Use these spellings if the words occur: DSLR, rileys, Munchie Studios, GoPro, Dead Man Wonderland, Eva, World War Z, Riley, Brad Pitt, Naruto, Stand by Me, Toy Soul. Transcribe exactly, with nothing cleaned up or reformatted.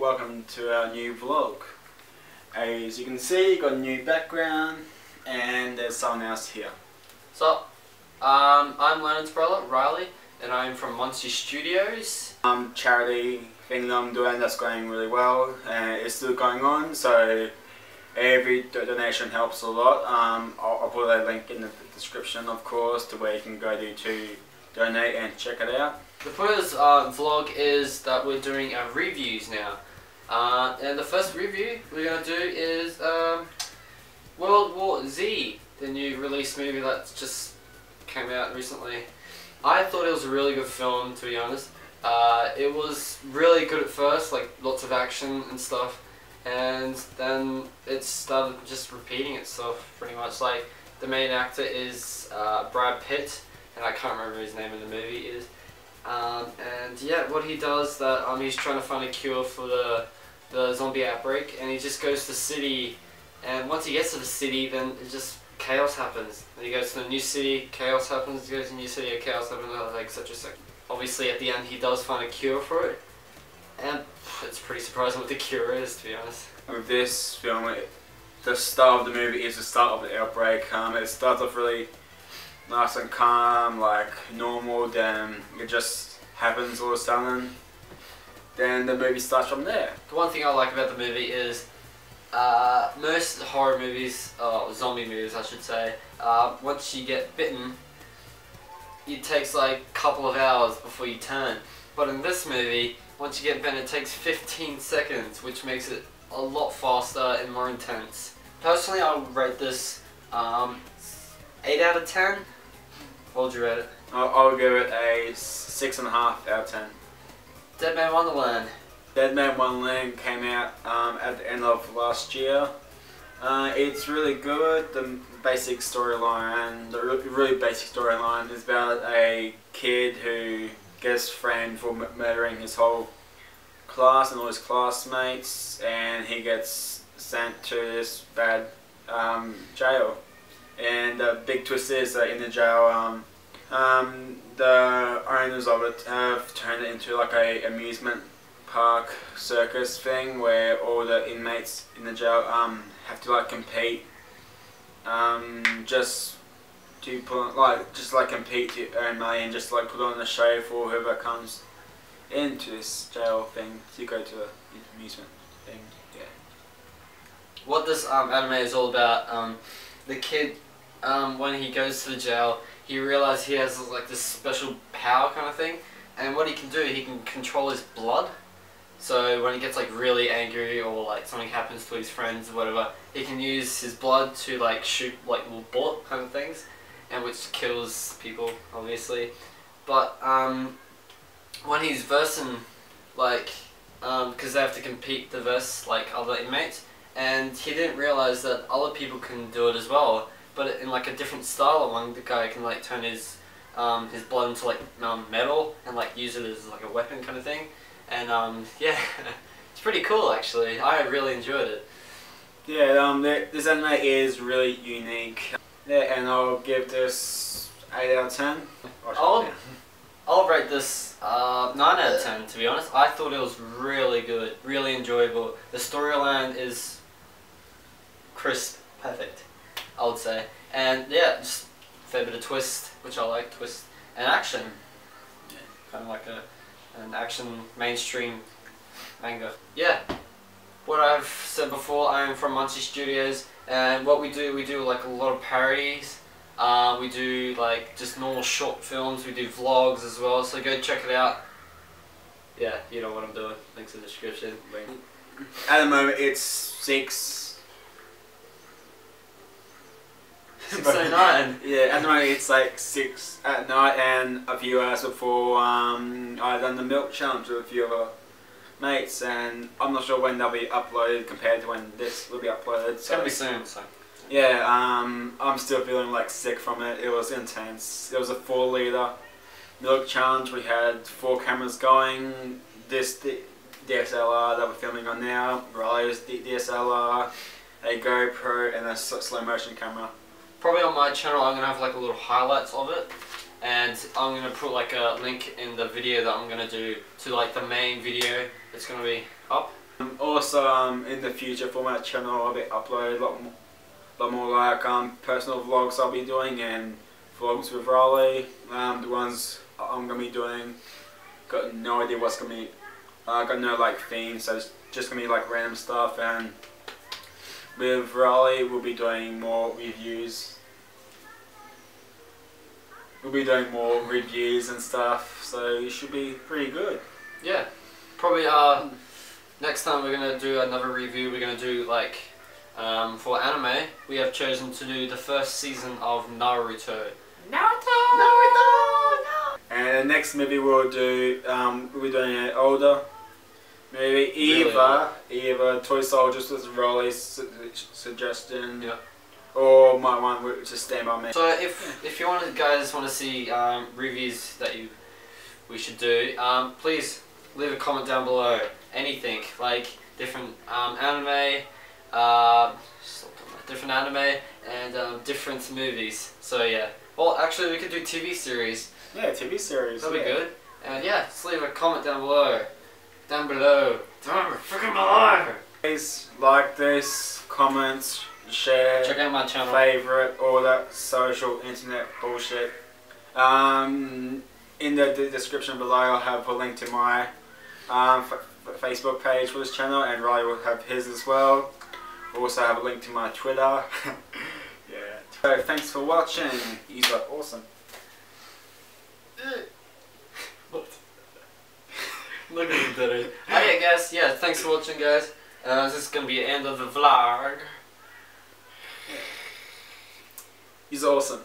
Welcome to our new vlog. As you can see, you got a new background and there's someone else here. So, um, I'm Leonard's brother, Riley, and I'm from Munchie Studios. Um, charity thing that I'm doing that's going really well, and uh, it's still going on, so every donation helps a lot. Um, I'll, I'll put a link in the description, of course, to where you can go to, to donate and check it out. The point of this uh, vlog is that we're doing our reviews now. Uh, and the first review we're going to do is um, World War Z, the new release movie that just came out recently. I thought it was a really good film, to be honest. Uh, it was really good at first, like lots of action and stuff. And then it started just repeating itself pretty much. Like, the main actor is uh, Brad Pitt, and I can't remember his name in the movie is. Um, and yeah, what he does that um, he's trying to find a cure for the, the zombie outbreak, and he just goes to the city, and once he gets to the city, then it just chaos happens. And he goes to the new city, chaos happens, he goes to the new city, chaos happens, like such a second. Obviously at the end he does find a cure for it, and it's pretty surprising what the cure is, to be honest. With this film, it, the start of the movie is the start of the outbreak. Um, it starts off really nice and calm, like normal, then it just happens all of a sudden. Then the movie starts from there. The one thing I like about the movie is uh, most horror movies, or zombie movies I should say, uh, once you get bitten, it takes like a couple of hours before you turn. But in this movie, once you get bitten it takes fifteen seconds, which makes it a lot faster and more intense. Personally, I would rate this um, eight out of ten. What would you rate it? I'll, I'll give it a six point five out of ten. Dead Man Wonderland. Dead Man Wonderland came out um, at the end of last year. Uh, it's really good. The basic storyline, the really basic storyline is about a kid who gets framed for murdering his whole class and all his classmates, and he gets sent to this bad um, jail. And the big twist is uh, in the jail, um, um, the owners of it have turned it into like a amusement park circus thing where all the inmates in the jail um, have to like compete, um, just to put on, like just like compete to earn money and just like put on a show for whoever comes into this jail thing to go to the amusement thing. Yeah. What this um, anime is all about. Um, The kid, um, when he goes to the jail, he realizes he has like this special power kind of thing, and what he can do, he can control his blood. So when he gets like really angry or like something happens to his friends or whatever, he can use his blood to like shoot like little bullet kind of things, and which kills people obviously. But um, when he's versing, like, um, because they have to compete to verse like other inmates. And he didn't realise that other people can do it as well, but in like a different style. One the guy can like turn his um, his blood into like um, metal and like use it as like a weapon kind of thing. And um, yeah, it's pretty cool actually. I really enjoyed it. Yeah, um, this anime is really unique. Yeah, and I'll give this eight out of ten. I'll, I'll rate this uh, nine out of ten, to be honest. I thought it was really good, really enjoyable. The storyline is crisp, perfect, I would say, and yeah, just a fair bit of twist, which I like, twist and action, yeah, kind of like a an action mainstream manga. Yeah, what I've said before, I am from Munchie Studios, and what we do, we do like a lot of parodies. Uh, we do like just normal short films. We do vlogs as well, so go check it out. Yeah, you know what I'm doing. Links in the description. At the moment, it's six. Six oh nine. Yeah, at the moment it's like six at night, and a few hours before um, I've done the milk challenge with a few of our mates, and I'm not sure when they'll be uploaded compared to when this will be uploaded. It's so gonna be soon. So. Yeah, um, I'm still feeling like sick from it. It was intense. It was a four liter milk challenge. We had four cameras going. This D DSLR that we're filming on now, Riley's D DSLR, a GoPro, and a slow motion camera. Probably on my channel I'm going to have like a little highlights of it, and I'm gonna put like a link in the video that I'm gonna do to like the main video that's gonna be up. Um, also, um, in the future for my channel, I'll be uploading a lot more, lot more like um, personal vlogs I'll be doing, and vlogs with Riley. Um, the ones I'm gonna be doing, got no idea what's gonna be. I uh, got no like theme, so it's just gonna be like random stuff. And with Riley, we'll be doing more reviews. We'll be doing more reviews and stuff, so it should be pretty good. Yeah, probably. Uh, next time we're gonna do another review. We're gonna do like um, for anime. We have chosen to do the first season of Naruto. Naruto. Naruto. And the next movie we'll do, um, we'll be doing an older movie, Eva, really? Eva, Toy Soul, just as Riley's su suggestion, yeah. Or my one, which is Stand by Me. So if if you want guys want to see um, reviews that you we should do, um, please leave a comment down below. Anything like different um, anime, uh, different anime, and um, different movies. So yeah. Well, actually, we could do T V series. Yeah, T V series. That'll yeah. be good. And yeah, just leave a comment down below. Down below. Down freaking below. Please like this, comment, share. Check out my channel. Favorite, all that social internet bullshit. Um, in the, the description below, I'll have a link to my um f f Facebook page for this channel, and Riley will have his as well. We'll also have a link to my Twitter. Yeah. So thanks for watching. You guys are awesome. What? Look at the dude. Alright guys, yeah, thanks for watching guys. Uh, this is gonna be the end of the vlog. He's awesome.